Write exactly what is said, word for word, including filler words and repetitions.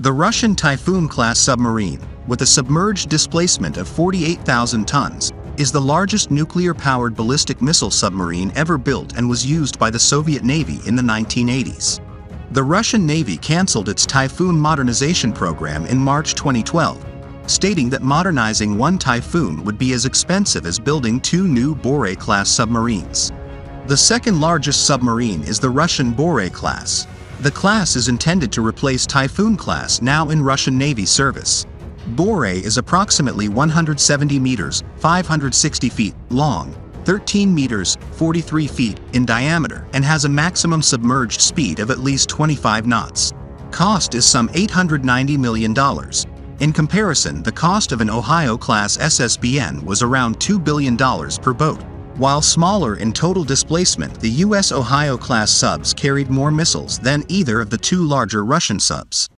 The Russian Typhoon-class submarine, with a submerged displacement of forty-eight thousand tons, is the largest nuclear-powered ballistic missile submarine ever built and was used by the Soviet Navy in the nineteen eighties. The Russian Navy canceled its Typhoon modernization program in March twenty twelve, stating that modernizing one Typhoon would be as expensive as building two new Borei-class submarines. The second largest submarine is the Russian Borei-class. The class is intended to replace Typhoon-class, now in Russian Navy service. Borei is approximately one hundred seventy meters, five hundred sixty feet, long, thirteen meters, forty-three feet, in diameter, and has a maximum submerged speed of at least twenty-five knots. Cost is some eight hundred ninety million dollars. In comparison, the cost of an Ohio-class S S B N was around two billion dollars per boat. While smaller in total displacement, the U S Ohio-class subs carried more missiles than either of the two larger Russian subs.